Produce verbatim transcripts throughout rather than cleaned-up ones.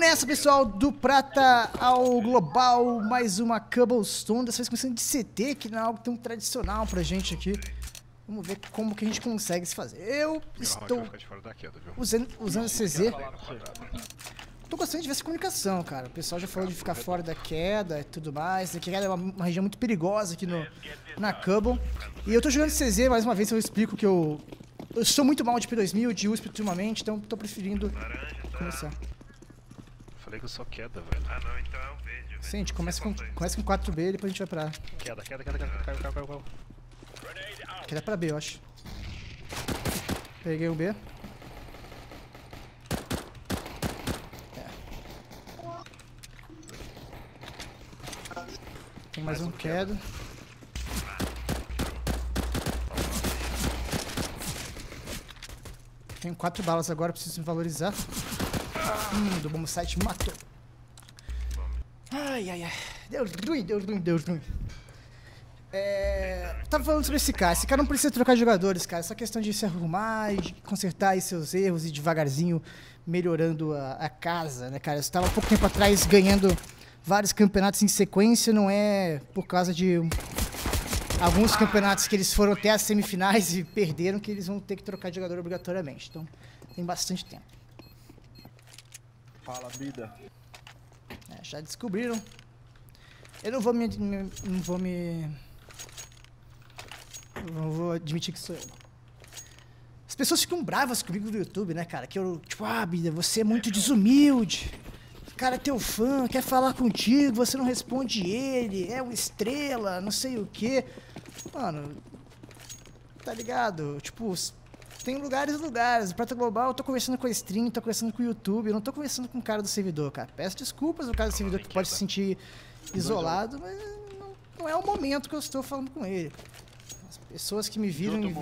Vamos nessa, pessoal, do Prata ao Global, mais uma Cobblestone, dessa vez começando de C T, que não é algo tão tradicional pra gente aqui. Vamos ver como que a gente consegue se fazer. Eu estou usando, usando a C Z. Tô gostando de ver essa comunicação, cara. O pessoal já falou de ficar fora da queda e tudo mais. A queda é uma, uma região muito perigosa aqui no, na Cobble. E eu tô jogando C Z, mais uma vez eu explico que eu... Eu sou muito mal de P dois mil, de U S P ultimamente, então tô preferindo começar. Falei que eu sou queda, velho. Ah, não, então é um vídeo. Sim, a gente começa com, começa com quatro B e depois a gente vai pra A. Queda, queda, queda, queda, caiu, caiu, caiu, caiu. Queda pra B, eu acho. Peguei o B. Tem mais, mais um, um queda. queda. Tenho quatro balas agora, preciso me valorizar. Hum, do bomb site matou. Ai, ai, ai. Deu ruim, deu ruim, deu ruim. É... Tava falando sobre esse cara. Esse cara não precisa trocar jogadores, cara. É só questão de se arrumar e consertar aí seus erros e devagarzinho melhorando a, a casa, né, cara? Eu estava há pouco tempo atrás ganhando vários campeonatos em sequência, não é por causa de alguns campeonatos que eles foram até as semifinais e perderam que eles vão ter que trocar de jogador obrigatoriamente. Então, tem bastante tempo. Fala, vida. É, já descobriram. Eu não vou me... Não vou me... Não vou admitir que sou eu. As pessoas ficam bravas comigo no YouTube, né, cara? Que eu... Tipo, ah, vida, você é muito desumilde. Cara, teu fã quer falar contigo, você não responde ele, é uma estrela, não sei o que. Mano, tá ligado? Tipo, tem lugares e lugares. Prata Global, eu tô conversando com a stream, tô conversando com o YouTube, eu não tô conversando com o cara do servidor, cara. Peço desculpas ao cara do servidor que pode se sentir isolado, mas não, não é o momento que eu estou falando com ele. As pessoas que me viram em,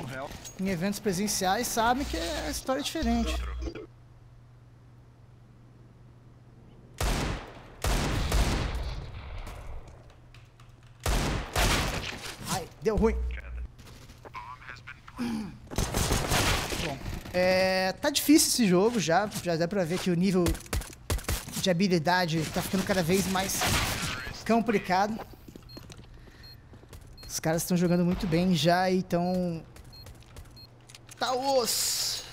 em eventos presenciais sabem que a história é diferente. Deu ruim. Bom, é, tá difícil esse jogo já, já dá pra ver que o nível de habilidade tá ficando cada vez mais complicado. Os caras estão jogando muito bem já, então... Tá osso!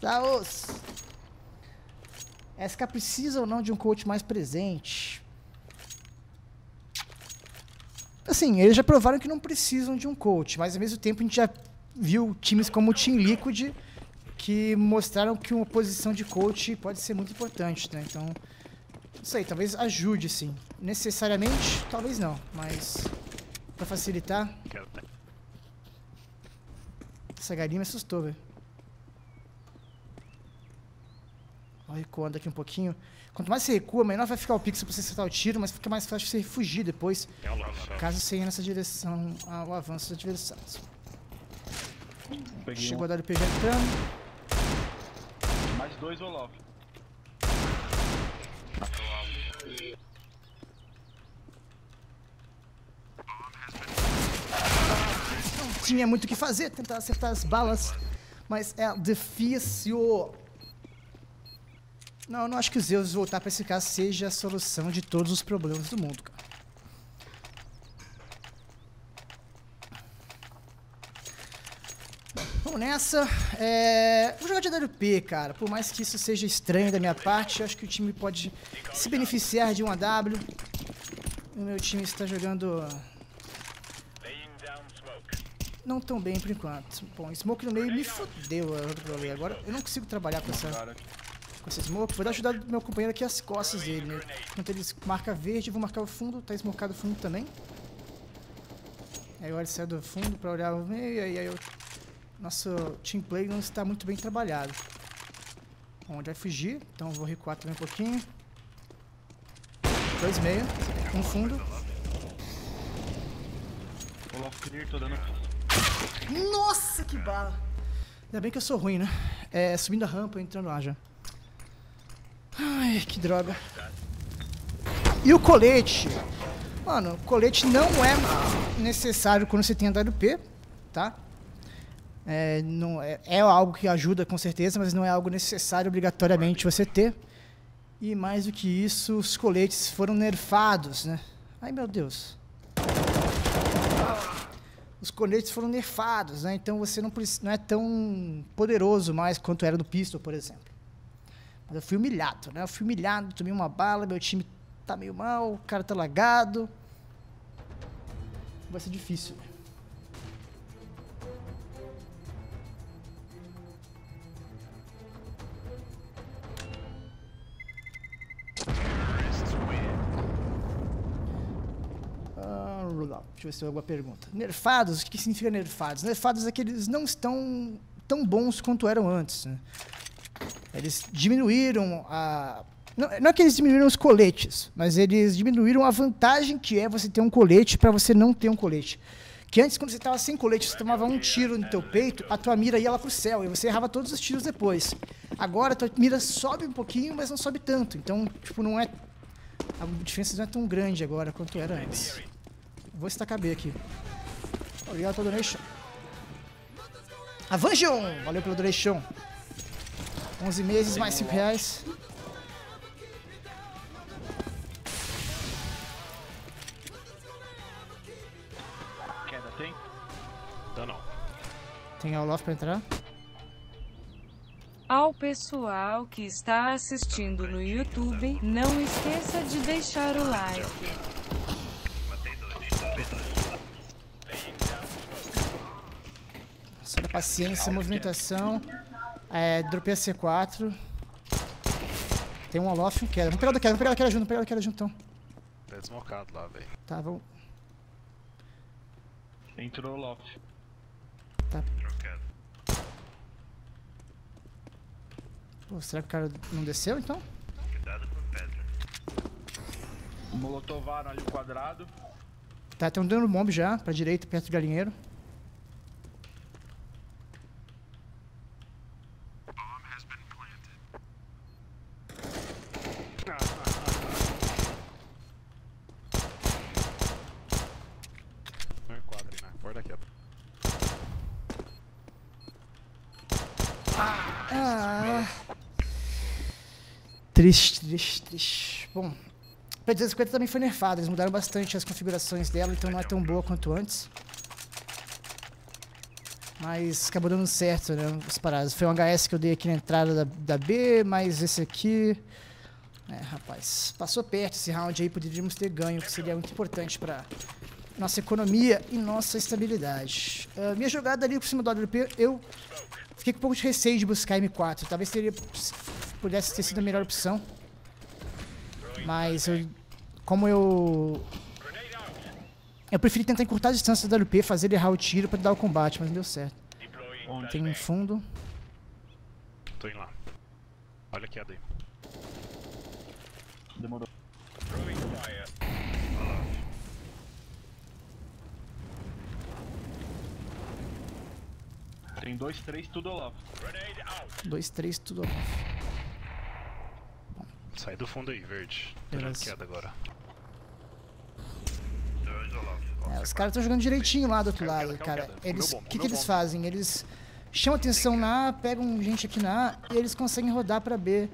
Tá osso! S K precisa ou não de um coach mais presente? Assim, eles já provaram que não precisam de um coach, mas ao mesmo tempo a gente já viu times como o Team Liquid que mostraram que uma posição de coach pode ser muito importante, né? Então, não sei, talvez ajude, sim. Necessariamente, talvez não, mas pra facilitar... Essa galinha me assustou, velho. Recuando aqui um pouquinho. Quanto mais você recua, menor vai ficar o pixel pra você acertar o tiro, mas fica mais fácil você fugir depois, caso você ir nessa direção ao avanço dos adversários. Chegou a W P G entrando. Mais dois Olaf. Não tinha muito o que fazer, tentar acertar as balas, mas é difícil. Não, eu não acho que os Zeus voltar pra esse caso seja a solução de todos os problemas do mundo, cara. Vamos nessa. É... Vou jogar de A W P, cara. Por mais que isso seja estranho da minha parte, eu acho que o time pode se beneficiar de um A W. O meu time está jogando... Não tão bem por enquanto. Bom, Smoke no meio me fodeu agora. Eu não consigo trabalhar com essa... Esse smoke, vou dar ajudar do meu companheiro aqui as costas dele, né? Enquanto ele marca verde, eu vou marcar o fundo, tá smokado o fundo também. Aí agora ele sai do fundo pra olhar o meio, e aí, aí eu... Nosso team play não está muito bem trabalhado. Bom, ele vai fugir, então eu vou recuar também um pouquinho. Dois meio, um fundo. Nossa, que bala! Ainda bem que eu sou ruim, né? É, subindo a rampa, entrando lá já. Ai, que droga. E o colete? Mano, o colete não é necessário quando você tem A W P, tá? É, não, é, é algo que ajuda com certeza, mas não é algo necessário obrigatoriamente você ter. E mais do que isso, os coletes foram nerfados, né? Ai, meu Deus. Os coletes foram nerfados, né? Então você não, não é tão poderoso mais quanto era do pistol, por exemplo. Mas eu fui humilhado, né? Eu fui humilhado, tomei uma bala, meu time tá meio mal, o cara tá lagado. Vai ser difícil, né? Deixa eu ver se tem alguma pergunta. Nerfados, o que significa nerfados? Nerfados é que eles não estão tão bons quanto eram antes, né? Eles diminuíram a... Não, não é que eles diminuíram os coletes, mas eles diminuíram a vantagem que é você ter um colete para você não ter um colete. Que antes, quando você estava sem colete, você tomava um tiro no teu peito, a tua mira ia lá pro céu, e você errava todos os tiros depois. Agora, a tua mira sobe um pouquinho, mas não sobe tanto. Então, tipo, não é... A diferença não é tão grande agora quanto era antes. Vou estacar B aqui. Obrigado pela donation. Avanjão! Valeu pela donation. onze meses, mais cinco reais. Queda tem? Então não. Tem a Olaf pra entrar? Ao pessoal que está assistindo no YouTube, não esqueça de deixar o like. Paciência, movimentação. É, dropei a C quatro. Tem um Olof e um Queda. Vamos pegar do Queda, vamos pegar do Queda junto, vamos pegar do Queda junto então. Tá desmocado lá, velho. Tá, vamos. Entrou o Olof. Tá. Pô, será que o cara não desceu então? Cuidado com a pedra. Molotovaram ali o quadrado. Tá, tem um dano bomb já, pra direita, perto do galinheiro. Triste, triste, triste. Bom, a P duzentos e cinquenta também foi nerfada, eles mudaram bastante as configurações dela, então não é tão boa quanto antes. Mas acabou dando certo, né, os paradas. Foi um H S que eu dei aqui na entrada da, da B, mas esse aqui... É, rapaz, passou perto esse round aí, poderíamos ter ganho, que seria muito importante para nossa economia e nossa estabilidade. Uh, minha jogada ali por cima do A W P, eu fiquei com um pouco de receio de buscar M quatro, talvez teria... pudesse ter sido a melhor opção, mas eu, como eu eu preferi tentar encurtar a distância do W P, fazer ele errar o tiro para dar o combate, mas não deu certo. Bom, tem um fundo. Tô indo lá. Olha a queda aí. Demorou. Tem dois, três, tudo Olaf. Dois, três, tudo Olaf. Sai do fundo aí, verde. Durante queda agora. É, os caras estão jogando direitinho lá do outro lado, cara. O que, que eles fazem? Eles chamam atenção na A, pegam gente aqui na A e eles conseguem rodar pra B,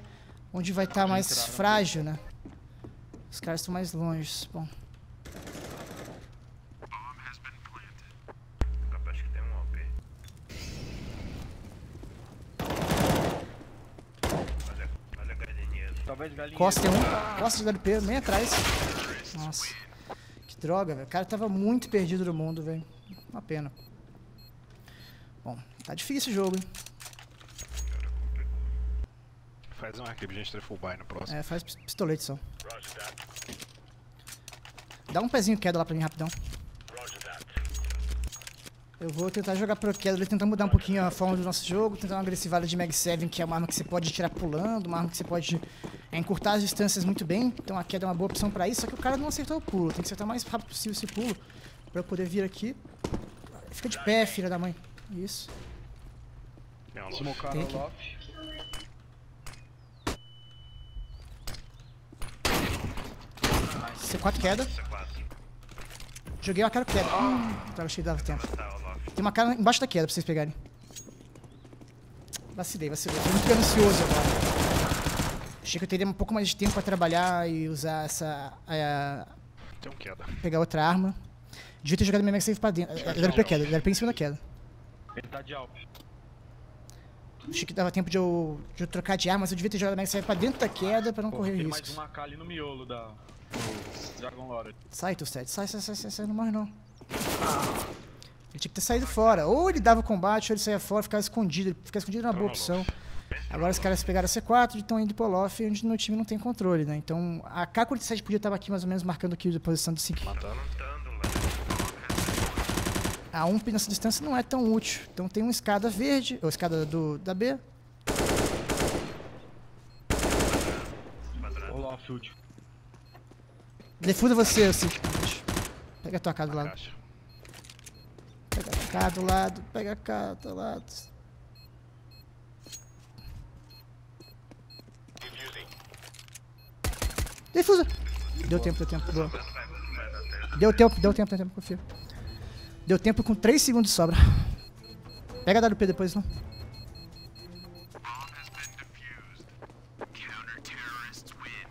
onde vai estar tá mais frágil, né? Os caras estão mais longe. Bom. Costa tem um, Costa de W P, bem atrás. Nossa, que droga, velho. O cara tava muito perdido do mundo, velho. Uma pena. Bom, tá difícil o jogo, hein. Faz um arquivo, a gente tem full buy no próximo. É, faz pistolete só. Dá um pezinho queda lá pra mim, rapidão. Eu vou tentar jogar pro queda ali, tentar mudar um pouquinho a forma do nosso jogo, tentar uma agressivada de Mag sete, que é uma arma que você pode tirar pulando, uma arma que você pode é, encurtar as distâncias muito bem, então a queda é uma boa opção pra isso, só que o cara não acertou o pulo, tem que acertar o mais rápido possível esse pulo, pra eu poder vir aqui. Fica de pé, filha da mãe. Isso. Tem aqui. C quatro queda. Joguei uma cara queda. Hum, tava cheio de tempo. Tem uma cara embaixo da queda pra vocês pegarem. Vacilei, vacilei. Tô muito ganancioso agora. Achei que eu teria um pouco mais de tempo para trabalhar e usar essa... A... Tem um queda. Pegar outra arma. Devia ter jogado minha mag save pra dentro. Eu era pra queda, eu era pra em cima da queda. Ele tá de alp. Achei que dava tempo de eu, de eu trocar de arma, mas eu devia ter jogado a mag save pra dentro da queda pra não Pô, correr risco. Tem riscos. Mais uma A K ali no miolo da... Dragon Lord. Sai, Tostad. Sai, sai, sai, sai, sai, não morre não. Ele tinha que ter saído fora. Ou ele dava o combate, ou ele saía fora e ficava escondido. Ficar escondido era uma boa opção. Agora os caras pegaram a C quatro e estão indo pro Olof, onde meu time não tem controle, né? Então a K quarenta e sete podia estar aqui mais ou menos marcando o kill da posição do cinco. A um nessa distância não é tão útil. Então tem uma escada verde, ou escada do, da B. Olof, útil. Defuda você, assim. Pega a tua K do lado. Pega a K do lado, pega a K do lado. Defusa! Deu tempo, deu tempo, boa. Deu tempo, deu tempo, deu tempo, confio. Deu tempo com três segundos de sobra. Pega a W P depois, não.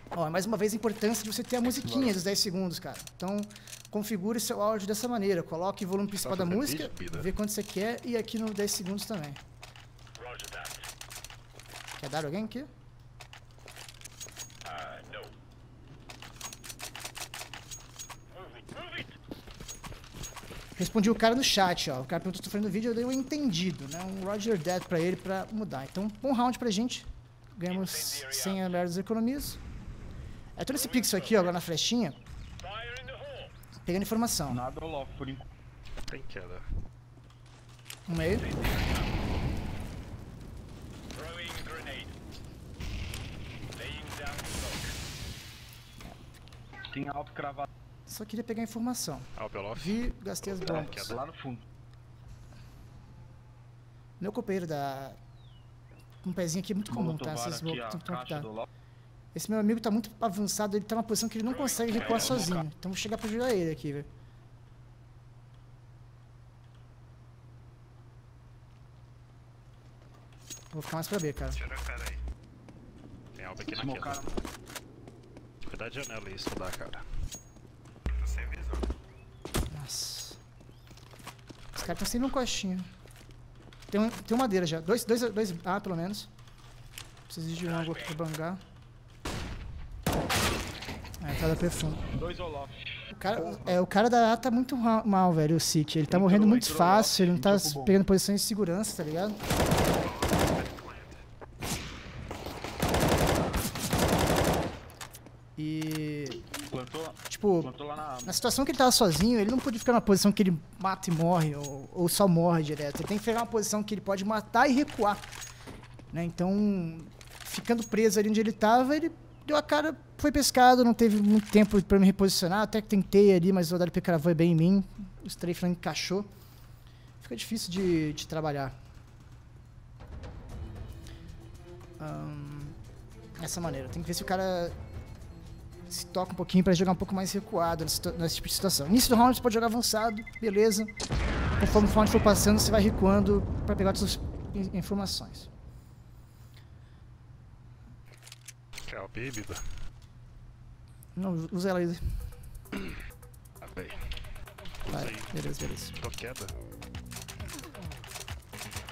Ó, mais uma vez a importância de você ter a musiquinha dos dez segundos, cara. Então, configure seu áudio dessa maneira. Coloque o volume principal da música, vê quanto você quer e aqui no dez segundos também. Quer dar alguém aqui? Respondi o cara no chat, ó. O cara perguntou se eu tô fazendo vídeo, eu dei um entendido, né? Um Roger Dead pra ele pra mudar. Então, um round pra gente. Ganhamos cem a zero das economias. É todo esse pixel aqui, ó, agora na flechinha. Pegando informação. Nada Olof por enquanto. Tem queda. Um meio. Tem alto cravado. Só queria pegar informação. Alp Olof. Vi, gastei as bombas. Lá no fundo. Meu companheiro da... Um pezinho aqui é muito comum, tá? Vocês vão tentar. Esse meu amigo tá muito avançado, ele tá numa posição que ele não consegue recuar sozinho. Então vou chegar pra ajudar ele aqui, velho. Vou ficar mais pra B, cara. Tem algo aqui na queda. Cuidado da janela e estudar, cara. Sem visão. Nossa. Os caras estão sem um coxinho. Tem, um, tem uma madeira já. Dois, dois, dois A, pelo menos. Preciso de um algo aqui pra bangar. Aí tá da perfume. Dois Olof. O cara, é, o cara da A tá muito mal, velho, o City. Ele tá entrou, morrendo muito fácil, ele não tá pegando posições de segurança, tá ligado? E... Plantou, tipo, plantou lá na... na situação que ele tava sozinho, ele não podia ficar numa posição que ele mata e morre, ou, ou só morre direto. Ele tem que pegar uma posição que ele pode matar e recuar. Né? Então, ficando preso ali onde ele tava, ele... Deu a cara, foi pescado, não teve muito tempo pra me reposicionar, até que tentei ali, mas o W P cravou bem em mim, o strafe não encaixou. Fica difícil de, de trabalhar. Hum, dessa maneira, tem que ver se o cara se toca um pouquinho pra jogar um pouco mais recuado nesse, nesse tipo de situação. Início do round você pode jogar avançado, beleza. Conforme o round for passando, você vai recuando pra pegar suas informações. Bíblia. Não, usa ela aí. Ah, bem. Vai, beleza, beleza. Tô queda.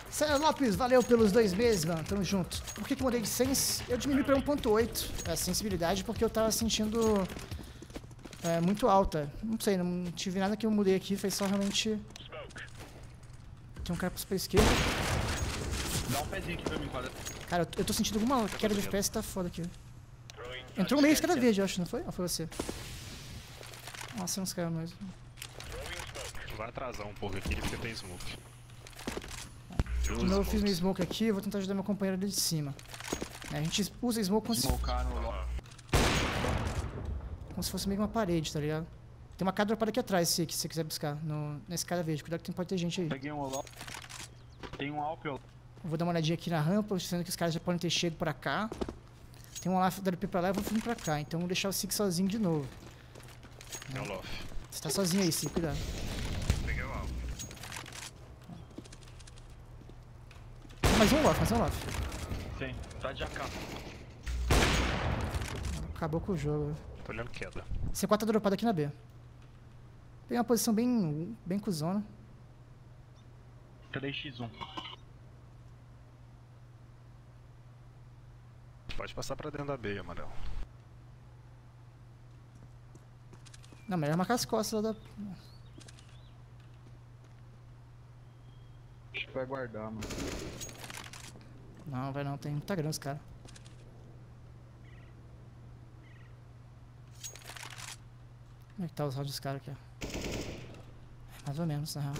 Sérgio Lopes, valeu pelos dois meses, mano. Tamo junto. Por que que eu mudei de sense? Eu diminui pra um ponto oito a sensibilidade porque eu tava sentindo é, muito alta. Não sei, não tive nada que eu mudei aqui. Foi só realmente... Tem um cara pra esquerda. Dá um pezinho aqui pra mim, cara. Cara, eu tô sentindo alguma queda de F P S, tá foda aqui. Entrou meio escada verde, eu acho, não foi? Ou foi você? Nossa, uns caras mesmo. Vai atrasar um pouco aqui, porque tem smoke. Eu fiz meu smoke aqui, vou tentar ajudar meu companheiro ali de cima. A gente usa smoke como se... Como se fosse meio uma parede, tá ligado? Tem uma cadra parada aqui atrás, se você quiser buscar, no... na escada verde. Cuidado que pode ter gente aí. Peguei um Olof. Tem um Alp, Olof. Vou dar uma olhadinha aqui na rampa, sendo que os caras já podem ter chegado pra cá. Tem um Olof da L P pra lá e eu vou vir pra cá, então vou deixar o Sig sozinho de novo. É o Olof. Você tá sozinho aí, Sig, cuidado. Peguei o Olof. Mais um Olof, mais um Olof. Sim, tá de A K. acabou com o jogo. Tô olhando queda. C quatro tá dropado aqui na B. Tem uma posição bem, bem cuzona. Cadê X um? Pode passar pra dentro da B, amarelo. Não, melhor marcar as costas da... Acho que vai guardar, mano. Não, vai não, tem muita grana os caras. Como é que tá os rounds dos caras aqui, ó? Mais ou menos, na real.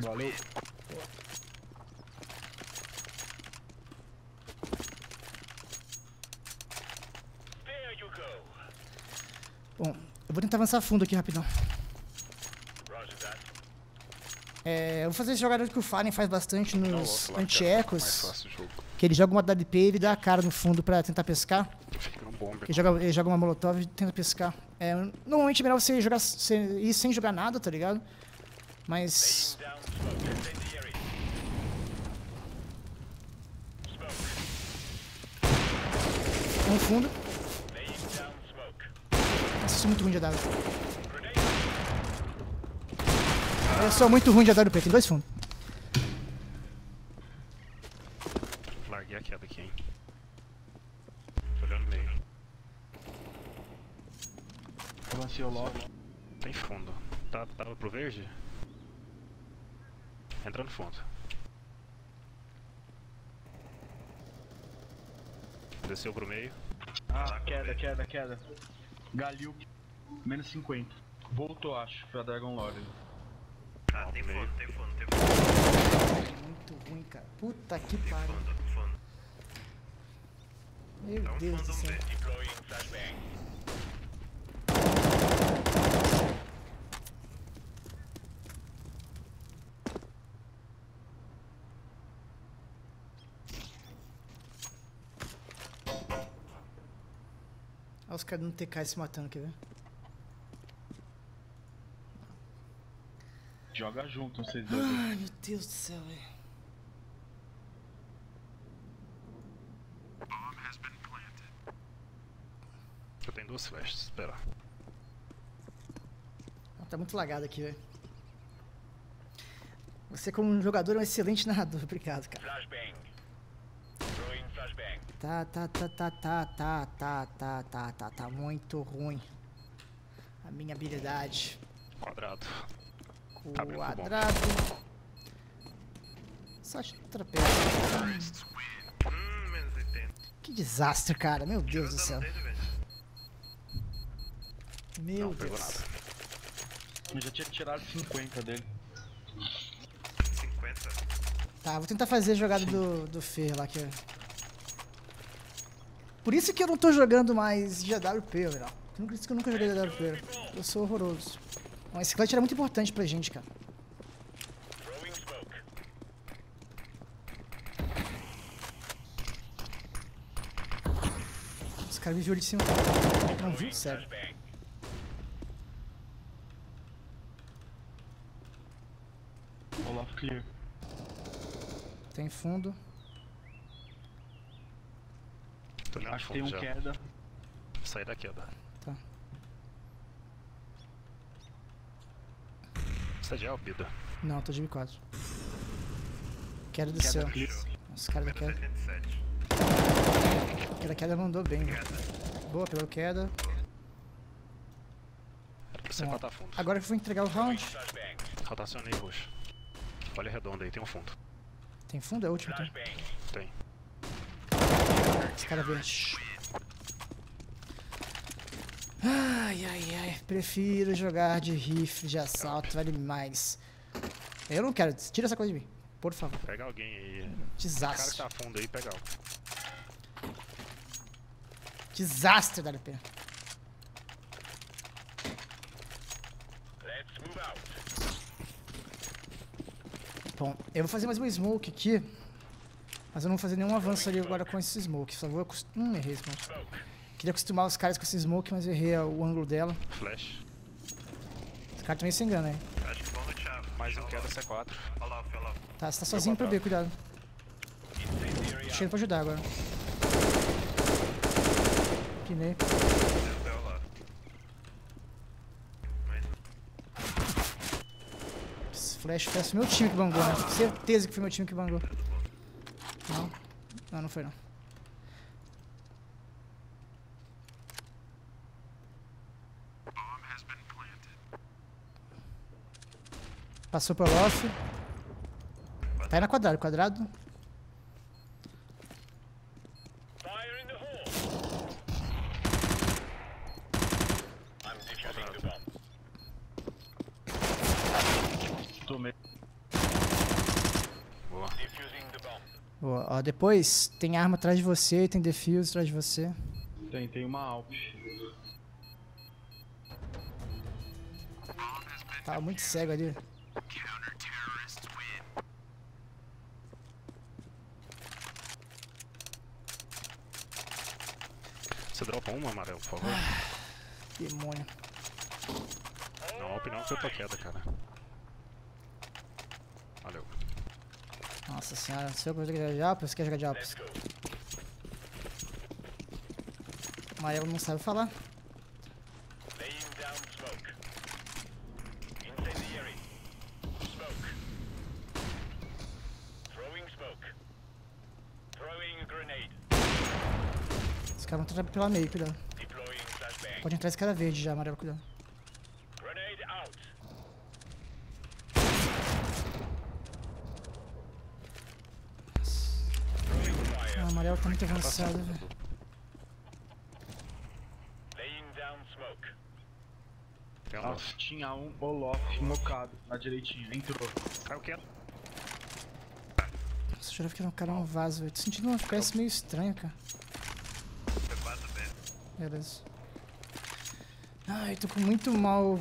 Valeu. Bom, eu vou tentar avançar fundo aqui rapidão. É, eu vou fazer esse jogador que o Fallen faz bastante nos anti-ecos. Que ele joga uma W P e ele dá a cara no fundo pra tentar pescar. Ele joga, ele joga uma molotov e tenta pescar. É, normalmente é melhor você jogar, você ir sem jogar nada, tá ligado? Mas... no fundo. Nossa, isso é muito ruim de A W. Eu sou muito ruim de A W P, tem dois fundos. Larguei a queda aqui, hein. Tô olhando meio. Balanceou logo. Tem fundo. Tá, tava pro verde? Entra no fundo. Desceu pro meio. Ah, queda, queda, queda. Galil, menos cinquenta. Voltou, acho, pra Dragon Lord. Ah, tem fundo, tem fundo, tem fundo. Muito ruim, cara. Puta que pariu. Meu Deus do céu. Olha os caras no T K se matando, quer ver? Joga junto, vocês dois. Ai, meu Deus do céu, velho. Eu tenho duas flechas, espera. Tá muito lagado aqui, velho. Você como um jogador é um excelente narrador, obrigado, cara. Flashbang. Tá, tá, tá, tá, tá, tá, tá, tá, tá, tá, tá, muito ruim. A minha habilidade. Quadrado. Quadrado. Só trapézio. Que desastre, cara. Meu Deus do céu. Meu Deus. Eu já tinha tirado cinquenta dele. cinquenta? Tá, vou tentar fazer a jogada do, do Fer lá, que é... Por isso que eu não tô jogando mais de A W P, velho. Por isso que eu nunca joguei de A W P. Eu sou horroroso. Bom, esse clutch era muito importante pra gente, cara. Os caras me viram de cima. Não viu? Sério. Olaf clear. Tem fundo. Acho que tem um já. Queda. Sai da queda. Tá. Você já é o Bida? Não, tô de B quatro. Queda do céu. Os caras da queda. Aquela queda mandou bem. Queda. Boa, pegou queda. Era pra você matar fundo. Agora eu vou entregar o round. Rotacionei roxo. Olha redonda aí, tem um fundo. Tem fundo? É o último. Tem. Tem. Esse cara verde. Ai, ai, ai. Prefiro jogar de rifle, de assalto, vale mais. Eu não quero. Tira essa coisa de mim, por favor. Pega alguém aí. Desastre. O cara que tá fundo aí, pega alguém. Desastre, W P. Bom, eu vou fazer mais um smoke aqui. Mas eu não vou fazer nenhum avanço ali agora com esse smoke, só vou acostumar... Hum, errei esse smoke. Queria acostumar os caras com esse smoke, mas errei o ângulo dela. Flash. Os caras também se enganam, hein. Mais um queda C quatro. Tá, você tá sozinho pra B, cuidado. Tô chegando pra ajudar agora. aqui, né? Esse flash foi meu time que bangou, né? Certeza que foi meu time que bangou. Não? Não, não foi não. Passou pro off. Tá aí na quadrada, quadrado. Boa, ó, depois tem arma atrás de você e tem defuse atrás de você. Tem, tem uma Alp. Tava muito cego ali. Você dropa uma, amarelo, por favor. Demônio. Não, Alp não, que eu tô queda, cara. Valeu. Nossa senhora, não sei se eu quero jogar de Alp ou você quer jogar de Alp? Amarelo não sabe falar. Os caras vão entrar pela meio, cuidado. Pode entrar esse cara verde já, amarelo, cuidado. O amarelo tá muito avançado, velho. Nossa, tinha um Bolof mocado na direitinha, entrou. Caiu quieto. Nossa, eu jurava que era um cara no vaso, velho. Tô sentindo uma F P S meio estranha, cara. Beleza. Ai, tô com muito mal.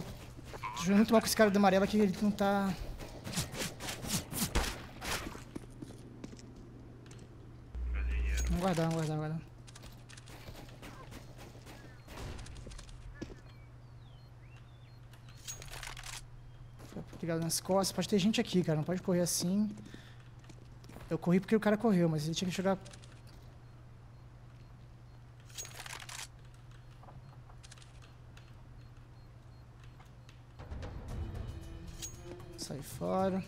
Tô jogando muito mal com esse cara do amarelo aqui, ele não tá. Vamos guardar, vamos guardar, vamos guardar. Fica ligado nas costas, pode ter gente aqui, cara, não pode correr assim. Eu corri porque o cara correu, mas ele tinha que jogar. Sai fora.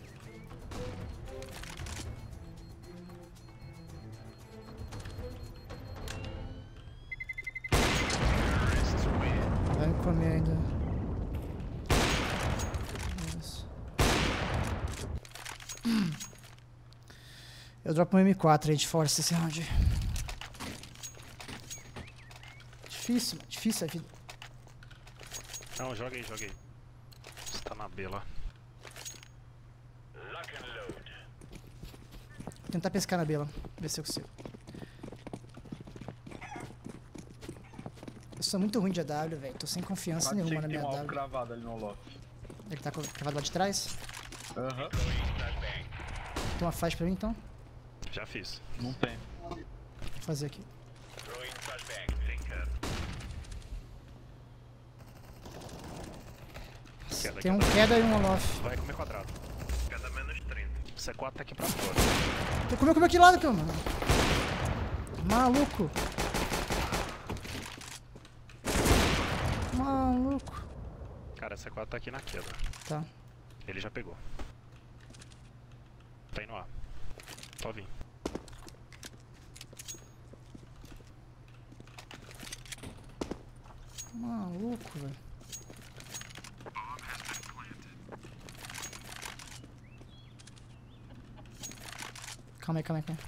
Vai me comer ainda. Nossa. Eu dropo um M quatro aí de força esse round. Difícil, difícil a vida. Não, joga aí, joga aí. Você tá na B lá. Vou tentar pescar na bela, ver se eu consigo. Eu sou muito ruim de A W, velho. Tô sem confiança Pode nenhuma na minha A W. Cravado ali no loft. Ele tá cravado lá de trás? Aham. Uhum. Tem uma flash pra mim então? Já fiz. Não tem. Vou fazer aqui. Nossa, tem um queda e um loft. Vai comer quadrado. C quatro tá aqui pra fora. Eu comi, eu comi de lado, cara, mano. Maluco. Maluco. Cara, C quatro tá aqui na queda. Tá. Ele já pegou. Tá indo A. Só vim. Maluco, velho. Calma aí, calma aí, calma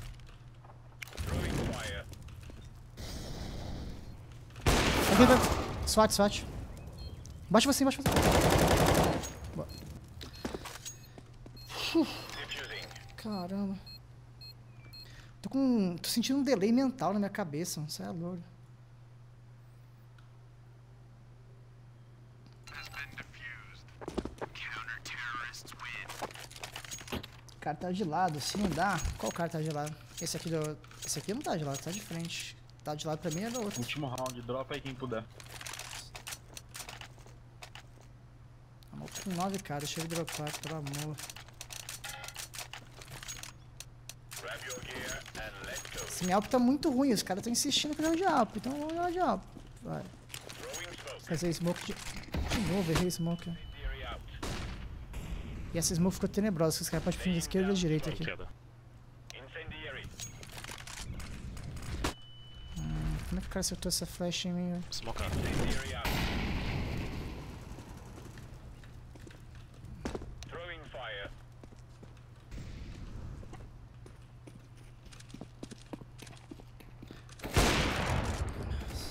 aí. Swat, swat. Bate você, bate você. Boa. Uf. Caramba. Tô com... Tô sentindo um delay mental na minha cabeça, mano. Você é louco. O cara tá de lado, se não dá. Qual cara tá de lado? Esse aqui, do... Esse aqui não tá de lado, tá de frente. Tá de lado pra mim é da outra. Último round, dropa aí quem puder. Amor, com nove caras, deixa ele dropar, pelo amor. Esse minha A W tá muito ruim, os caras estão insistindo que eu jogo de A W, então eu vou jogar de A W. Vai. Fazer smoke de, de novo, errei smoke. E essa smoke ficou tenebrosa, os caras podem vir da esquerda e da direita aqui. Hum, como é que o cara acertou essa flash em mim? Smokando.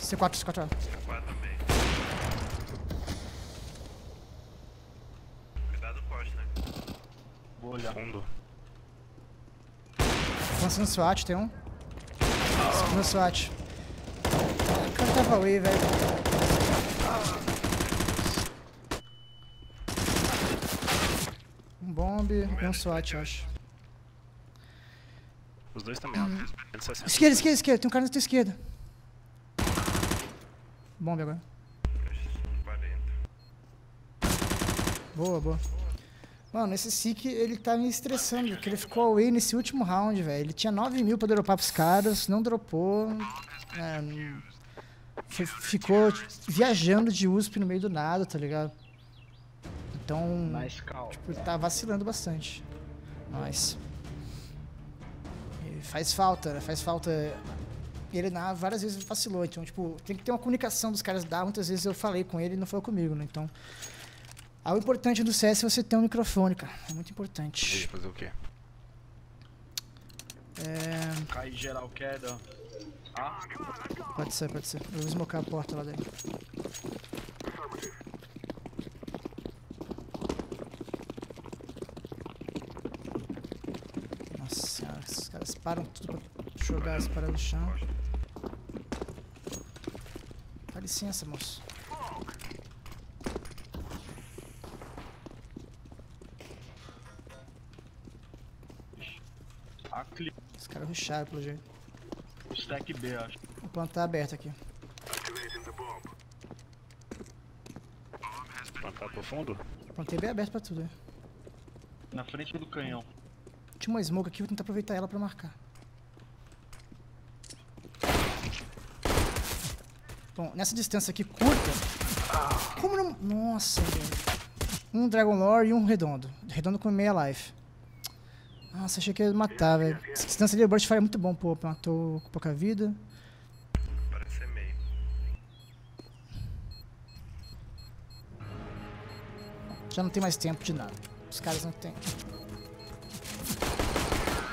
C quatro, C quatro. Cuidado com o poste, né? Vou olhar. Fundo. Lançando SWAT, tem um. Lançando SWAT. O cara tava ali, velho. Um bomb e um SWAT, eu acho. Os dois também, ó. Hum. Esquerda, esquerda, esquerda. Tem um cara na tua esquerda. Bomba agora. Boa, boa. Mano, esse Seek, ele tá me estressando, porque ele ficou away nesse último round, velho. Ele tinha nove mil pra dropar pros caras, não dropou. É, ficou viajando de U S P no meio do nada, tá ligado? Então, tipo, ele tá vacilando bastante. Mas... faz falta, né? Faz falta... Ele na, várias vezes vacilou, então, tipo, tem que ter uma comunicação dos caras da. Muitas vezes eu falei com ele e não falou comigo, né? Então, algo importante do C S é você ter um microfone, cara. É muito importante. Deixa eu fazer o quê? É... Cai geral queda. Ah. Pode ser, pode ser. Eu vou smocar a porta lá dentro. Nossa senhora, esses caras param tudo pra... jogar as paradas no chão. Dá licença, moço. Os caras rusharam pelo jeito. Stack B, acho. O plano tá aberto aqui. Plantar pro fundo? Plantei bem aberto pra tudo, hein? Na frente do canhão. Tinha uma smoke aqui, vou tentar aproveitar ela pra marcar. Bom, nessa distância aqui curta, como não... Nossa, velho. Um Dragon Lore e um redondo. Redondo com meia life. Nossa, achei que ia matar, velho. Essa distância ali, o Burst Fire é muito bom, pô. Matou com pouca vida. Parece ser meio. Já não tem mais tempo de nada. Os caras não tem.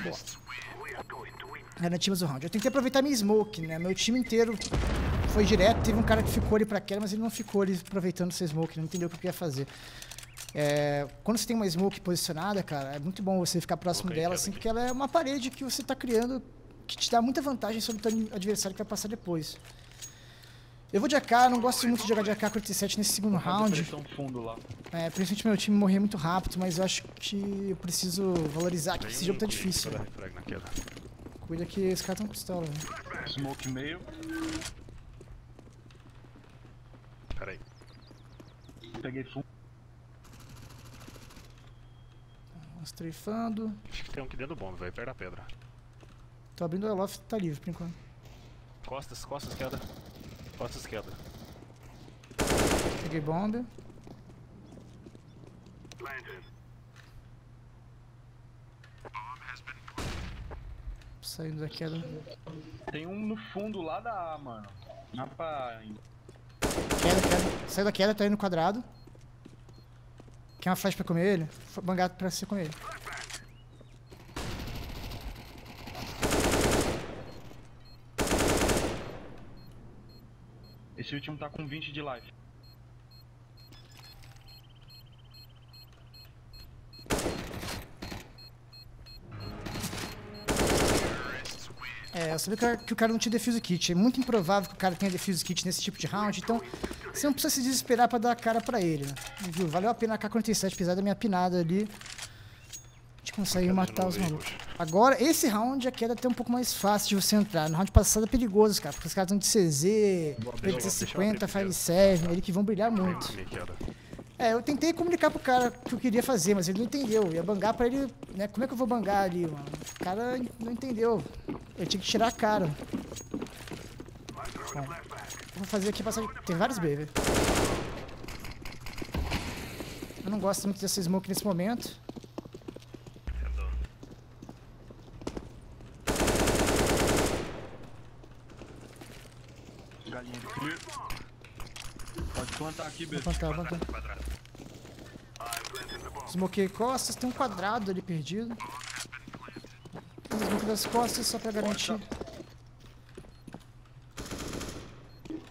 Boa. Garantimos o round. Eu tenho que aproveitar minha smoke, né? Meu time inteiro... foi direto, teve um cara que ficou ali pra queda, mas ele não ficou ali aproveitando essa smoke, não entendeu o que ia fazer. É, quando você tem uma smoke posicionada, cara, é muito bom você ficar próximo okay, dela, assim, porque ela é uma parede que você tá criando, que te dá muita vantagem sobre o teu adversário que vai passar depois. Eu vou de A K, não gosto muito de jogar de A K quarenta e sete nesse segundo round. É, principalmente meu time morrer muito rápido, mas eu acho que eu preciso valorizar que esse jogo tá difícil. Né? Cuida que esse cara tá com pistola. Né? Smoke meio. Peraí. Peguei fundo. Estreifando. Acho que tem um aqui dentro do bombe, velho. Perto da pedra. Tô abrindo o Elof, tá livre por enquanto. Costas, costas, queda. Costas, queda. Peguei bomba. Saindo da queda. Tem um no fundo lá da A, mano. Rapaz. Queda, queda. Saiu da queda, tá aí no quadrado. Quer uma flash pra comer ele? Bangado pra você comer ele. Esse último tá com vinte de life. É, eu sabia que o cara não tinha defuse kit. É muito improvável que o cara tenha defuse kit nesse tipo de round, então você não precisa se desesperar pra dar a cara pra ele, né? Viu? Valeu a pena a A K quarenta e sete, apesar da minha pinada ali. A gente conseguiu matar os malucos. Agora, esse round, a queda é até um pouco mais fácil de você entrar. No round passado é perigoso, cara, porque os caras estão de C Z, P T cinquenta, Five sete, ele que vão brilhar muito. É, eu tentei comunicar pro cara que eu queria fazer, mas ele não entendeu. Eu ia bangar pra ele, né? Como é que eu vou bangar ali, mano? O cara não entendeu. Eu tinha que tirar a cara. Bom. Vou fazer aqui passagem. Tem vários B, velho. Eu não gosto muito dessa smoke nesse momento. Galinha de clear. Pode plantar aqui, B. Plantar, plantar. Smokei costas, tem um quadrado ali perdido. Smoke das costas só pra garantir.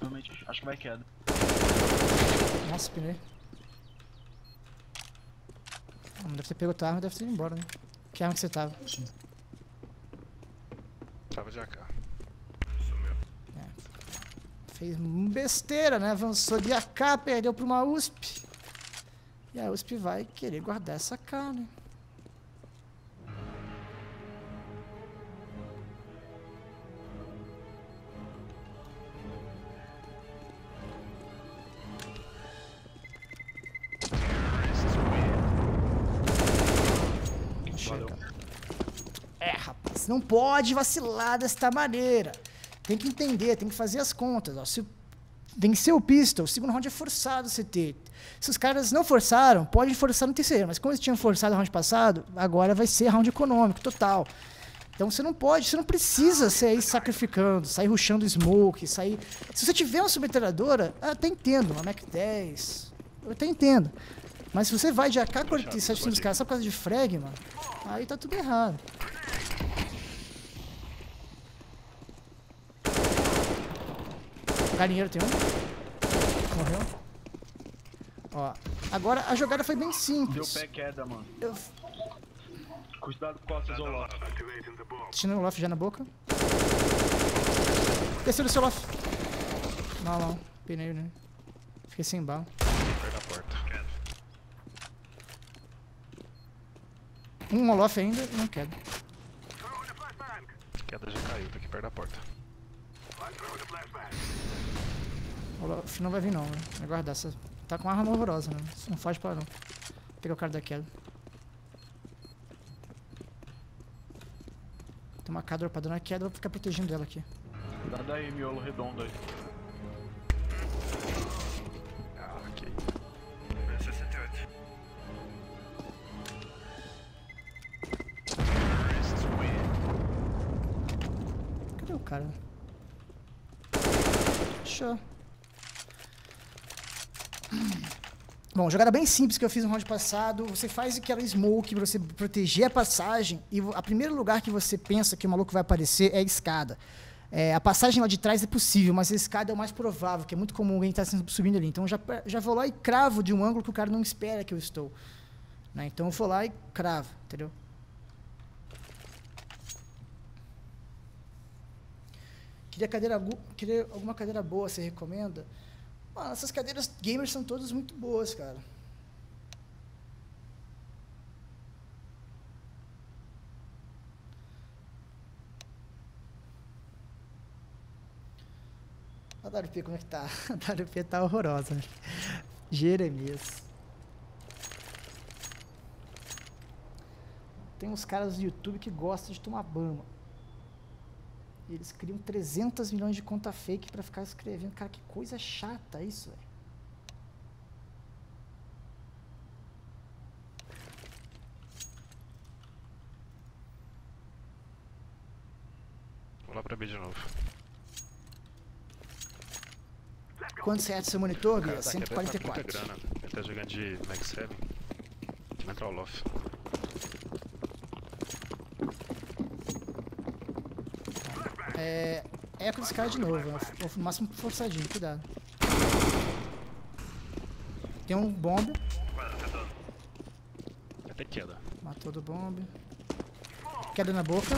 Realmente, acho que vai queda. Nossa, pinei. Não deve ter pego a tua arma, deve ter ido embora, né? Que arma que você tava? Sim. Tava de A K. Sumiu. É. Fez besteira, né? Avançou de A K, perdeu pra uma U S P. E a U S P vai querer guardar essa A K, né? Não pode vacilar desta maneira. Tem que entender, tem que fazer as contas. Ó. Se tem que ser o pistol, o segundo round é forçado o C T. Se os caras não forçaram, pode forçar no terceiro. Mas como eles tinham forçado o round passado, agora vai ser round econômico, total. Então você não pode, você não precisa sair sacrificando, sair rushando smoke, sair... Se você tiver uma submetralhadora, até entendo, uma Mac dez, eu até entendo. Mas se você vai de A K quarenta e sete nos caras só por causa de frag, mano, aí tá tudo errado. Galinheiro tem um. Morreu. Ó, agora a jogada foi bem simples. Deu pé queda, mano. Eu... Cuidado com costas ou Olof. Tirando o Olof já na boca. Terceiro seu Olof. Não, não. Pinei, né? Fiquei sem bala. Perda a porta. Um Olof ainda e não queda. A queda já caiu, tá aqui perto da porta. O Olof não vai vir não, né? Vai guardar essa... Tá com uma arma horrorosa, né? Isso não faz para não. Pegar o cara da queda. Tem uma cadra pra dando a queda, eu vou ficar protegendo ela aqui. Cuidado aí, miolo redondo aí. Ah, ok. Cadê o cara? Show. Bom, jogada bem simples que eu fiz no round passado. Você faz aquela smoke pra você proteger a passagem. E o primeiro lugar que você pensa que o maluco vai aparecer é a escada. É, a passagem lá de trás é possível, mas a escada é o mais provável, que é muito comum alguém estar subindo ali. Então eu já, já vou lá e cravo de um ângulo que o cara não espera que eu estou. Né? Então eu vou lá e cravo, entendeu? Queria, cadeira, queria alguma cadeira boa, você recomenda? Mano, essas cadeiras gamers são todas muito boas, cara. A W P como é que tá? A W P tá horrorosa, né? Jeremias. Tem uns caras do YouTube que gostam de tomar bama. Eles criam trezentos milhões de conta fake pra ficar escrevendo. Cara, que coisa chata isso, velho. Vou lá pra B de novo. Quantos hertz seu monitor, Bia? cento e quarenta e quatro. Tá grana. Ele tá jogando de Max sete. Vai entrar o Olof. É. É com esse cara de novo, né? O máximo forçadinho, cuidado. Tem um bombe. Até queda. Matou do bombe. Queda na boca.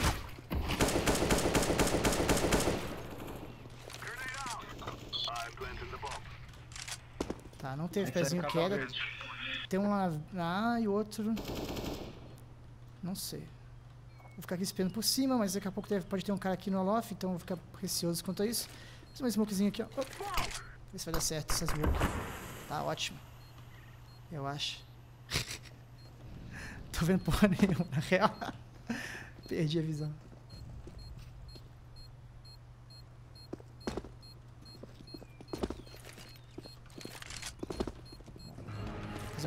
Tá, não teve pezinho queda. Tem um lá ah, e outro. Não sei. Vou ficar aqui esperando por cima, mas daqui a pouco deve, pode ter um cara aqui no Olof, então vou ficar receoso quanto a isso. Fiz uma smokezinha aqui, ó. Vê se vai dar certo essa smoke. Tá ótimo. Eu acho. Tô vendo porra nenhuma, na real. Perdi a visão.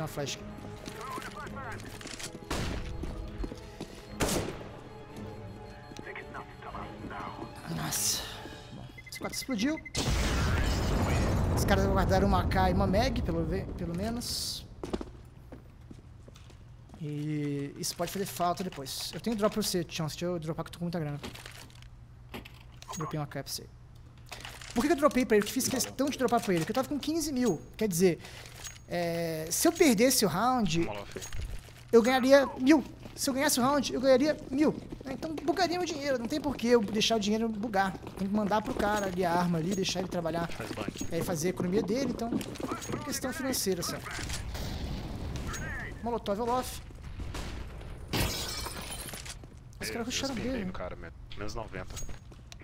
fazer uma flash. Nossa. Bom, esse quatro explodiu. Os caras guardaram uma A K e uma mag, pelo, pelo menos. E isso pode fazer falta depois. Eu tenho drop pra você, Chance. Deixa eu dropar que eu tô com muita grana. Dropei uma A K pra você. Por que eu dropei pra ele? Que fiz questão de dropar pra ele? Porque eu tava com quinze mil. Quer dizer, é, se eu perdesse o round, eu ganharia mil. Se eu ganhasse o round, eu ganharia mil. Então bugaria meu dinheiro. Não tem porquê eu deixar o dinheiro bugar. Tem que mandar pro cara ali a arma ali, deixar ele trabalhar. É, fazer a economia dele. Então, é uma questão financeira só. Molotov ou Lof. Os caras ruxaram dele. Menos noventa.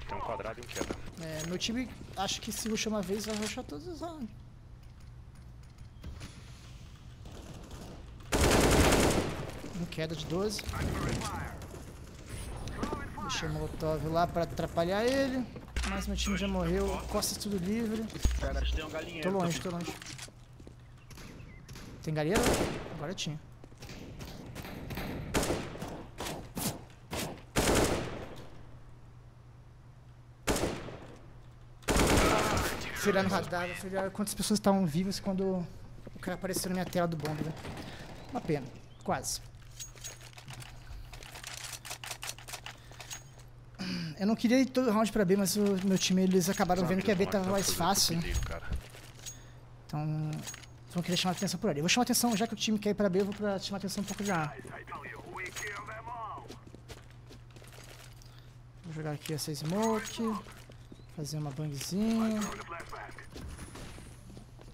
Tem um quadrado em queda. É, meu time acho que se rushar uma vez vai rushar todos os rounds. Uma queda de doze. Deixei o Molotov lá pra atrapalhar ele. Mas meu time já morreu. Costas tudo livre. Tô longe, tô longe. Tem galinheiro? Agora tinha. Fui no radar, fui olhar quantas pessoas estavam vivas quando o cara apareceu na minha tela do bomba. Né? Uma pena, quase. Eu não queria ir todo round pra B, mas o meu time, eles acabaram vendo que a B tava mais fácil. Né? Então, vão querer chamar atenção por ali. Eu vou chamar atenção, já que o time quer ir pra B, eu vou pra chamar atenção um pouco de A. Vou jogar aqui essa smoke. Fazer uma bangzinha.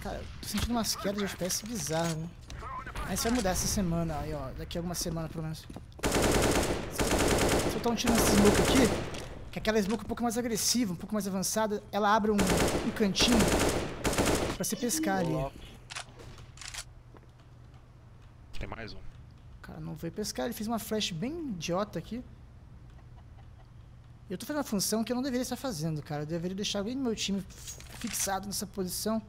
Cara, eu tô sentindo umas quedas de F P S bizarras, né? Aí isso vai mudar essa semana, aí ó, daqui a alguma semana pelo menos. Se eu tô tirando essa smoke aqui, que aquela smoke um pouco mais agressiva, um pouco mais avançada, ela abre um, um cantinho pra você pescar ali. Tem mais um. O cara não veio pescar, ele fez uma flash bem idiota aqui. Eu tô fazendo uma função que eu não deveria estar fazendo, cara. Eu deveria deixar alguém do meu time fixado nessa posição.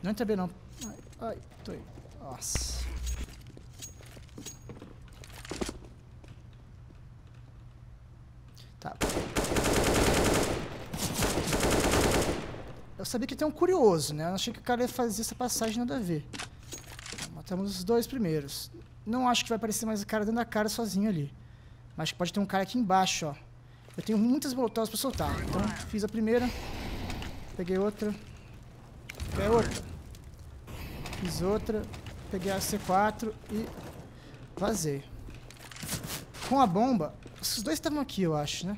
Não entra bem, não. Ai, ai, tô aí. Nossa. Tá. Eu sabia que tem um curioso, né? Eu achei que o cara ia fazer essa passagem nada a ver. Matamos os dois primeiros. Não acho que vai aparecer mais o cara dando a cara sozinho ali. Mas pode ter um cara aqui embaixo, ó. Eu tenho muitas molotovs pra soltar. Então, fiz a primeira. Peguei outra. Peguei outra. Fiz outra. Peguei a C quatro e vazei. Com a bomba... Os dois estavam aqui, eu acho, né?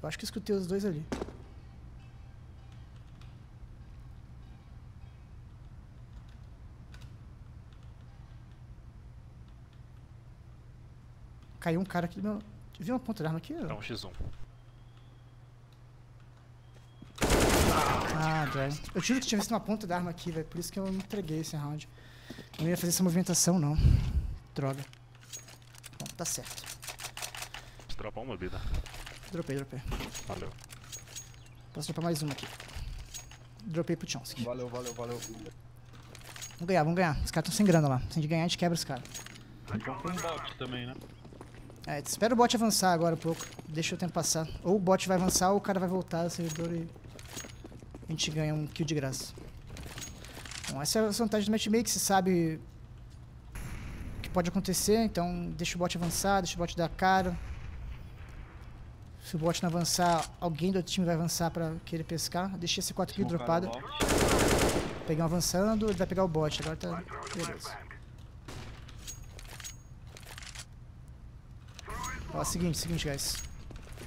Eu acho que escutei os dois ali. Caiu um cara aqui do meu... Viu uma ponta de arma aqui? É um xis um. Ah, velho. Eu juro que tinha visto uma ponta de arma aqui, velho. Por isso que eu me entreguei esse round. Não ia fazer essa movimentação, não. Droga. Bom, tá certo. Você dropou uma, vida? Dropei, dropei. Valeu. Posso dropar mais uma aqui. Dropei pro Chomsky. Valeu, valeu, valeu. Vamos ganhar, vamos ganhar. Os caras estão sem grana lá. Se a gente ganhar, a gente quebra os caras. Então foi um bot também, né? É, espera o bot avançar agora um pouco. Deixa o tempo passar. Ou o bot vai avançar ou o cara vai voltar ao servidor e a gente ganha um kill de graça. Bom, essa é a vantagem do matchmaking, você sabe o que pode acontecer, então deixa o bot avançar, deixa o bot dar a cara. Se o bot não avançar, alguém do outro time vai avançar pra querer pescar. Deixei esse quatro kill dropada. Peguei um avançando, ele vai pegar o bot, agora tá... Beleza. Ó, seguinte, seguinte, guys. A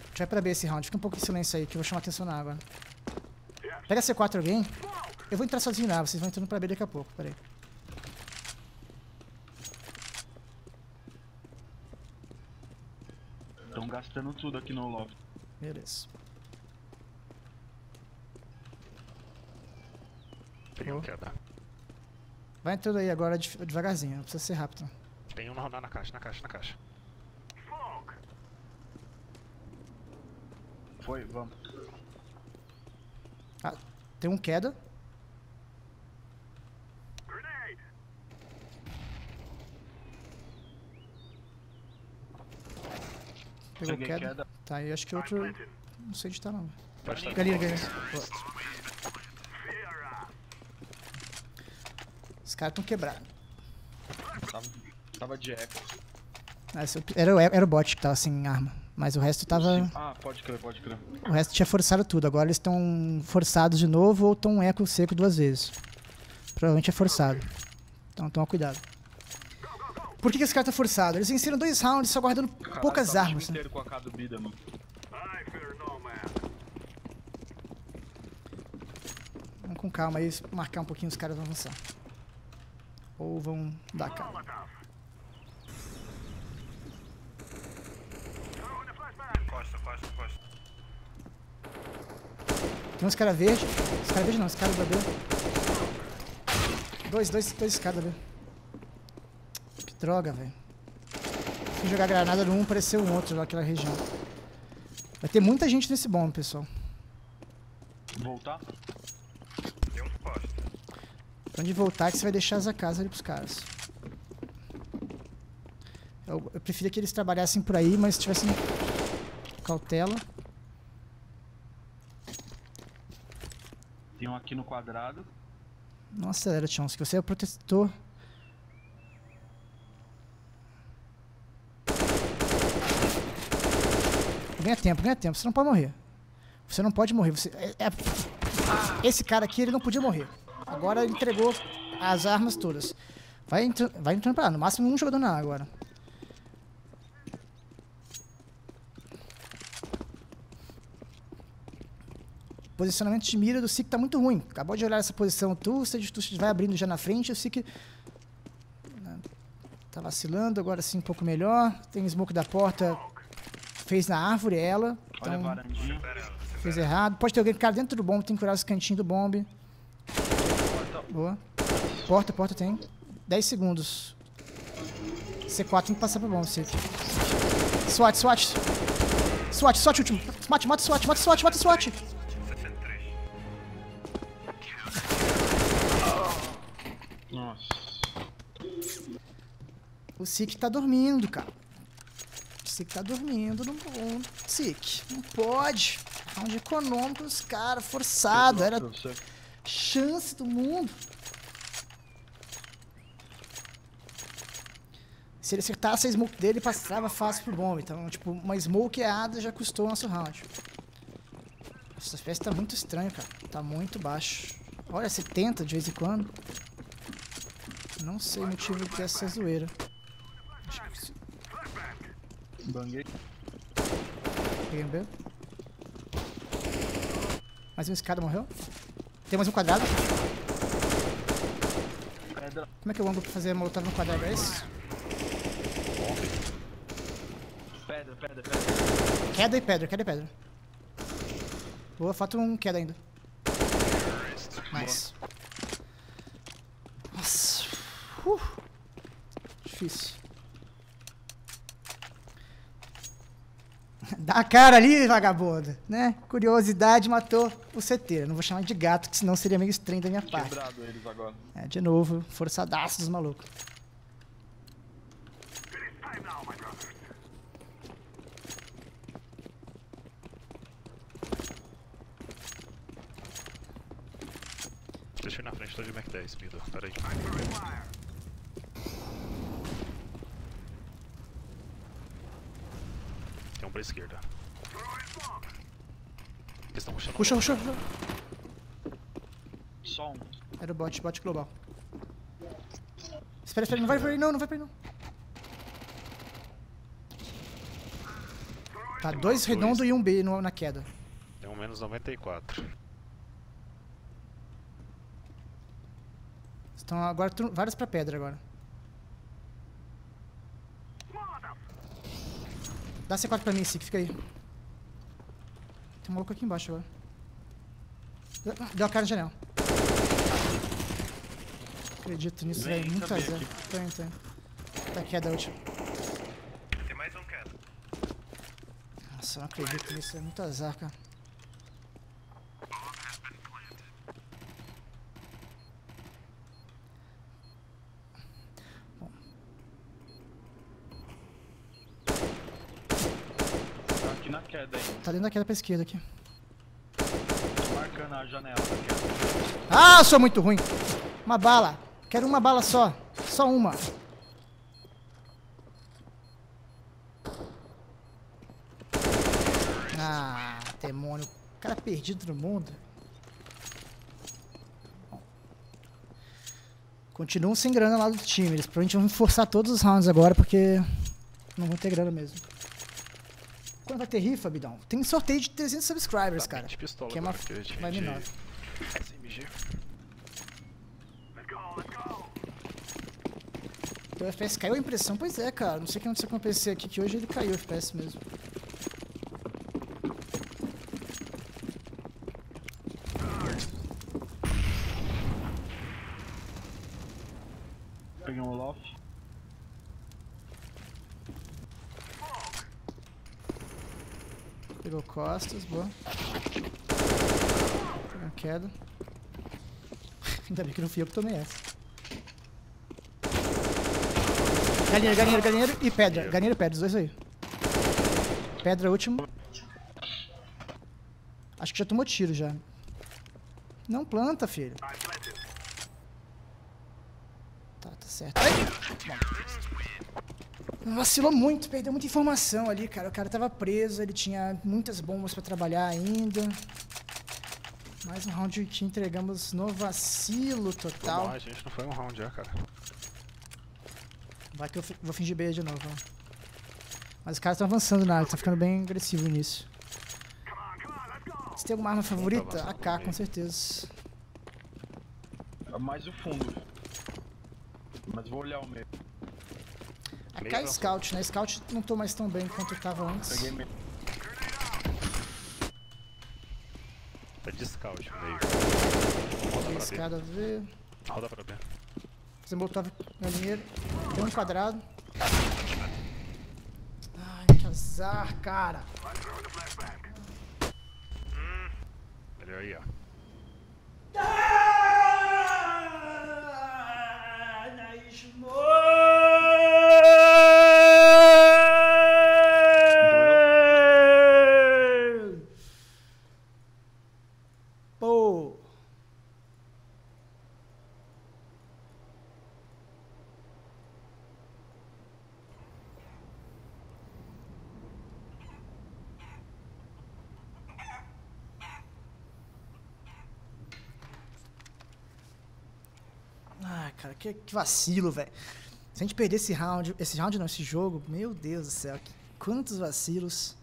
gente vai pra B esse round. Fica um pouco de silêncio aí, que eu vou chamar atenção na água. Pega a C quatro alguém. Eu vou entrar sozinho na água, vocês vão entrando pra B daqui a pouco. Pera aí. Estão gastando tudo aqui no lobby. Beleza. Tem um queda. Vai entrando aí agora devagarzinho, não precisa ser rápido. Tem um na caixa, na caixa, na caixa. Foi, vamos. Ah, Tem um queda. Pegou queda. queda. Tá, eu acho que outro... Não sei onde tá não. Galinha, galinha. Os caras tão quebrados. Tava, tava de eco. Ah, era, era o bot que tava sem arma. Mas o resto tava... Ah, pode crer, pode crer. O resto tinha forçado tudo. Agora eles estão forçados de novo ou estão eco seco duas vezes. Provavelmente é forçado. Então toma cuidado. Por que, que esse cara tá forçado? Eles venceram dois rounds só guardando Caralho, poucas tá armas. Né? Com a do Bida, mano. Vamos com calma aí, marcar um pouquinho, os caras vão avançar. Ou vão dar calma. Costa, costa, costa. Tem uns caras verdes. Os caras verdes não, os caras da B. Dois, dois, dois caras da B. Droga, velho. Se jogar granada no um, pareceu um outro naquela região. Vai ter muita gente nesse bomb, pessoal. Voltar? Tem um poste. Pra onde voltar que você vai deixar essa casa ali pros caras. Eu, eu preferia que eles trabalhassem por aí, mas tivessem cautela. Tem um aqui no quadrado. Não acelera, Chance, que você é o protetor. Ganha tempo, ganha tempo. Você não pode morrer. Você não pode morrer. Você... É... Esse cara aqui, ele não podia morrer. Agora ele entregou as armas todas. Vai, entra... Vai entrando pra lá. No máximo um jogador na A agora. Posicionamento de mira do Sik tá muito ruim. Acabou de olhar essa posição. Tu, tu vai abrindo já na frente. O Sik tá vacilando. Agora sim um pouco melhor. Tem smoke da porta... Fez na árvore ela, então Olha fez errado. Pode ter alguém que cai dentro do bombe, tem que curar os cantinhos do bombe. Boa. Porta, porta tem. dez segundos. C quatro tem que passar pro bombe, Sik. SWAT, SWAT. SWAT, SWAT último. Mate, mata SWAT, mata SWAT, mata SWAT. Nossa. O Sik tá dormindo, cara. Sik tá dormindo no mundo. Sik, não pode. Round econômico dos caras, forçado. Era chance do mundo. Se ele acertasse a smoke dele, ele passava fácil pro bomb. Então, tipo, uma smokeada já custou o nosso round. Essa festa tá muito estranha, cara. Tá muito baixo. Olha, setenta de vez em quando. Não sei o motivo dessa zoeira. Acho que Banguei. Peguei um B. Mais um escada morreu. Tem mais um quadrado. Pedra. Como é que eu ando pra fazer a molotov no quadrado? É isso? Pedra, pedra, pedra. Queda e pedra, queda e pedra. Boa, falta um queda ainda. Nice. Nossa. Uh. Difícil. Dá a cara ali, vagabundo, né? Curiosidade matou o seteiro. Não vou chamar de gato, que senão seria meio estranho da minha parte. Quebrado eles agora. É, de novo, forçadaço dos malucos. Deixa eu ir na frente, tô de Mac dez, Mido. Peraí. Pra esquerda. Eles estão puxando. Puxa, puxa, puxa. Só um. Era o bot, bot global. Espera, espera, não vai pra ele não, não vai pra ele não. Tá, dois redondo e um B no, na queda. Deu menos noventa e quatro. Estão agora vários pra pedra agora. Dá C quatro pra mim, Sik, fica aí. Tem um maluco aqui embaixo agora. Deu a cara na janela. Acredito nisso, velho. Muito azar. Tem, tem. Tá queda última. Tem mais um queda. Nossa, eu não acredito nisso. É muito azar, cara. queda aí. Tá dentro da queda pra esquerda aqui. Marcando a janela da queda. Ah, sou muito ruim. Uma bala. Quero uma bala só. Só uma. Ah, demônio. O cara perdido no mundo. Continuam sem grana lá do time. Eles provavelmente vão forçar todos os rounds agora, porque não vão ter grana mesmo. Quando vai ter rifa, Bidão? Tem sorteio de trezentos subscribers, tá, cara. Que é uma f... que vai minar. S M G. Então, o F P S caiu a impressão? Pois é, cara. Não sei o que aconteceu com o P C aqui, que hoje ele caiu o F P S mesmo. Pegou costas, boa. Pegou uma queda. Ainda bem que não fui eu que tomei essa. Galinheiro, galinheiro, galinheiro e pedra. Galinheiro e pedra, os dois aí. Pedra último. Acho que já tomou tiro já. Não planta, filho. Tá, tá certo. Vacilou muito, perdeu muita informação ali, cara. O cara tava preso, ele tinha muitas bombas pra trabalhar ainda. Mais um round que entregamos no vacilo total. Não, a gente não foi um round já, cara. Vai que eu vou fingir B de novo. Ó. Mas os caras estão avançando na área, tá ficando bem agressivo nisso. Você tem alguma arma favorita? A K, com certeza. É mais o fundo. Mas vou olhar o meio. A K Scout, né? Scout não tô mais tão bem quanto eu tava antes. Peguei. Tá de Scout meio. Roda escada V. Roda pra B. Desemboltava o galinheiro. Tem um quadrado. Ai, que azar, cara. Melhor aí, ó. Cara, que, que vacilo, velho. Se a gente perder esse round, esse round não, esse jogo, meu Deus do céu, que, quantos vacilos.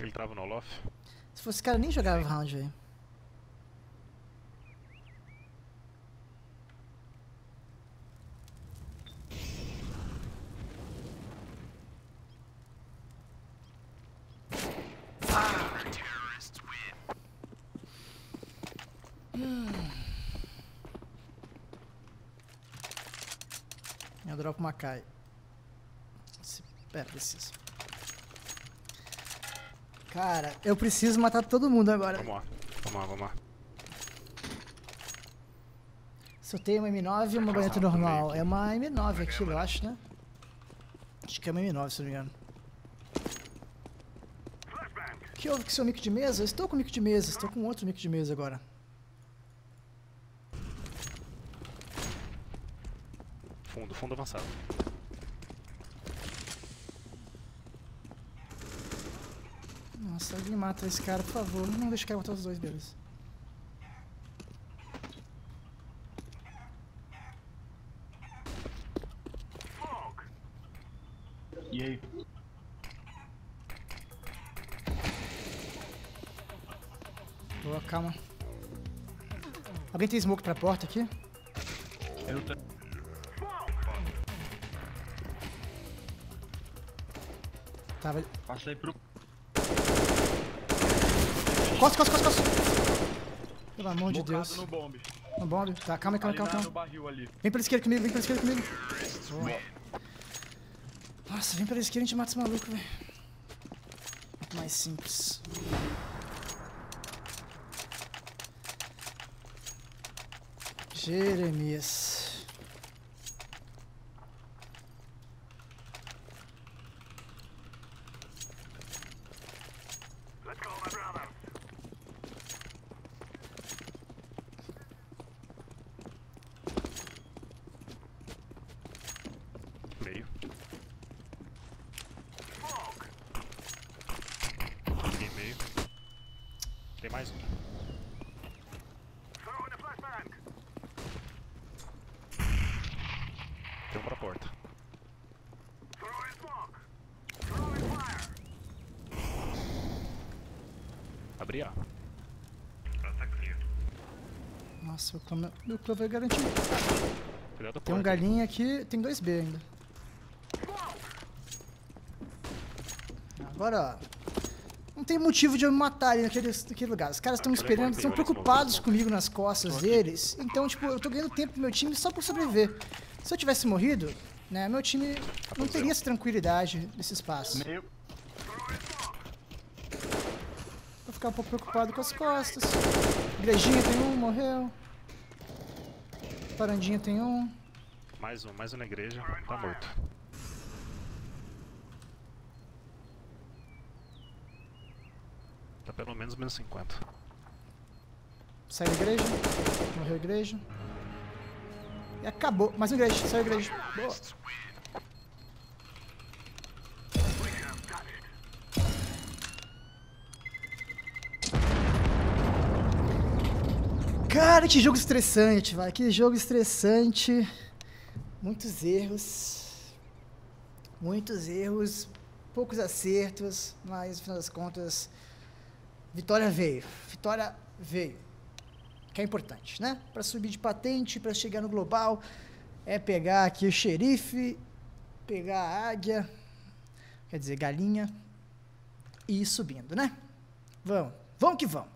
Ele tava no Olof? Se fosse cara, nem jogava round, velho. Eu dropo uma K. É, preciso. Cara, eu preciso matar todo mundo agora. Vamos lá, vamos lá, vamos lá. Soltei uma M nove e uma baioneta normal. É uma M nove aquilo, eu acho, né? Acho que é uma M nove, se não me engano. O que houve com seu mico de mesa? Eu estou com mico de mesa, estou com outro mico de mesa agora. Fundo, fundo avançado. Nossa, alguém mata esse cara, por favor. Não deixa o cara matar os dois, beleza. E aí? Boa, calma. Alguém tem smoke pra porta aqui? Eu tenho. Tá, vai... Passei pro... Costa, costa, costa, costa! Pelo amor Mocado de Deus. No bombe. No bombe? Tá, calma aí, calma aí, calma, calma. Barril, ali. Vem pela esquerda comigo, vem pela esquerda comigo. Oh. Nossa, vem pela esquerda e a gente mata esse maluco, velho. Mais simples. Jeremias. Let's go, my brother. Meio. Peguei meio. Tem mais um. Nossa, meu clube é garantido. Cuidado, tem um galinha aqui, tem dois B ainda. Agora, não tem motivo de eu me matar ali naquele, naquele lugar. Os caras estão esperando, eles estão preocupados comigo nas costas deles. Então, tipo, eu tô ganhando tempo pro meu time só por sobreviver. Se eu tivesse morrido, né, meu time não teria essa tranquilidade nesse espaço. Meio. Vou ficar um pouco preocupado com as costas. Igrejinha tem um, morreu. Parandinha tem um. Mais um, mais um na igreja, tá morto. Tá pelo menos menos cinquenta. Saiu a igreja, morreu a igreja. E acabou, mais uma igreja, saiu a igreja. Boa. Cara, que jogo estressante, vai. Que jogo estressante. Muitos erros. Muitos erros. Poucos acertos. Mas, no final das contas, vitória veio. Vitória veio. Que é importante, né? Para subir de patente, para chegar no global, é pegar aqui o xerife, pegar a águia, quer dizer, galinha, e ir subindo, né? Vamos. Vamos que vamos.